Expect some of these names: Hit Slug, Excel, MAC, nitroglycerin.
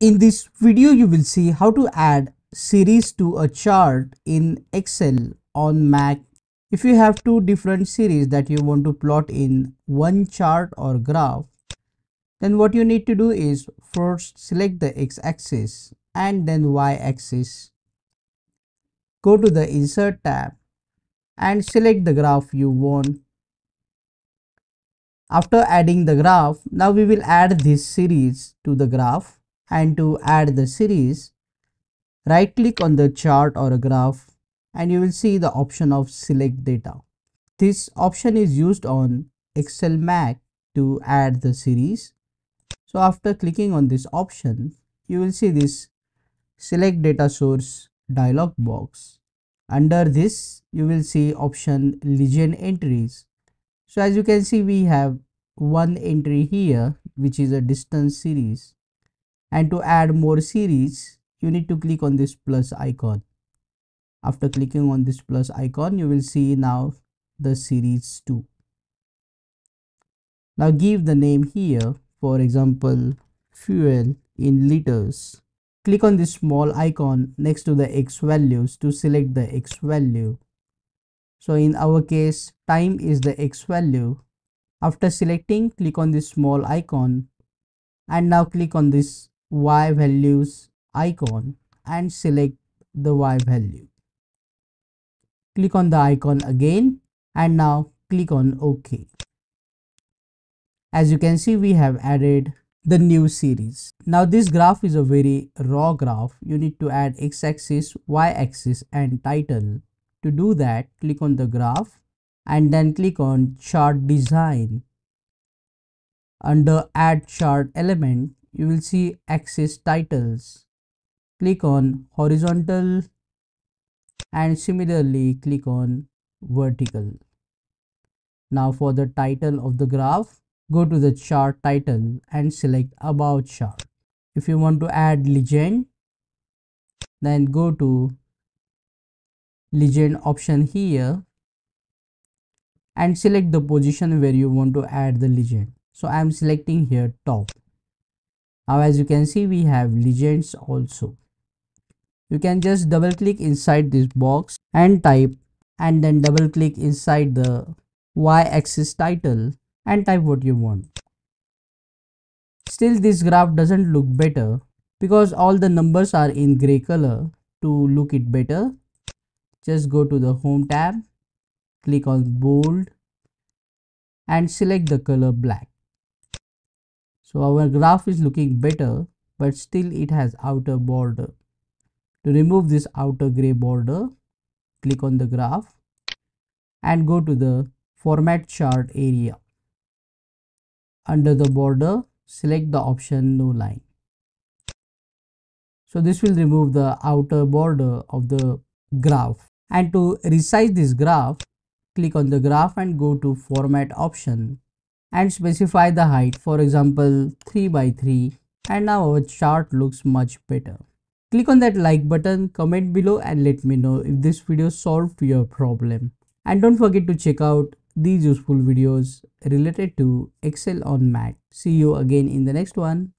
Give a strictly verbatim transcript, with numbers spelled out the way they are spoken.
In this video, you will see how to add series to a chart in Excel on Mac. If you have two different series that you want to plot in one chart or graph, then what you need to do is first select the x-axis and then y-axis. Go to the Insert tab and select the graph you want. After adding the graph, now we will add this series to the graph. And to add the series, right click on the chart or a graph and you will see the option of select data. This option is used on Excel M A C to add the series. So after clicking on this option, you will see this select data source dialog box. Under this, you will see option legend entries. So as you can see, we have one entry here, which is a distance series. And to add more series, you need to click on this plus icon. After clicking on this plus icon, you will see now the series two. Now give the name here, for example, fuel in liters. Click on this small icon next to the X values to select the X value. So in our case, time is the X value. After selecting, click on this small icon and now click on this Y values icon and select the Y value. Click on the icon again and now click on OK. As you can see, we have added the new series. Now this graph is a very raw graph. You need to add x-axis, y-axis and title. To do that, click on the graph and then click on chart design. Under add chart element, you will see axis titles. Click on horizontal and similarly click on vertical. Now for the title of the graph, go to the chart title and select about chart. If you want to add legend, then go to legend option here and select the position where you want to add the legend. So I am selecting here top. Now as you can see, we have legends also. You can just double click inside this box and type and then double click inside the y-axis title and type what you want. Still this graph doesn't look better because all the numbers are in gray color. To look it better, just go to the home tab, click on bold and select the color black. So our graph is looking better, but still it has outer border. To remove this outer gray border, click on the graph and go to the format chart area. Under the border, select the option no line. So this will remove the outer border of the graph. And to resize this graph, click on the graph and go to format option and specify the height, for example three by three, and now our chart looks much better. Click on that like button, comment below and let me know if this video solved your problem. And don't forget to check out these useful videos related to Excel on Mac. See you again in the next one.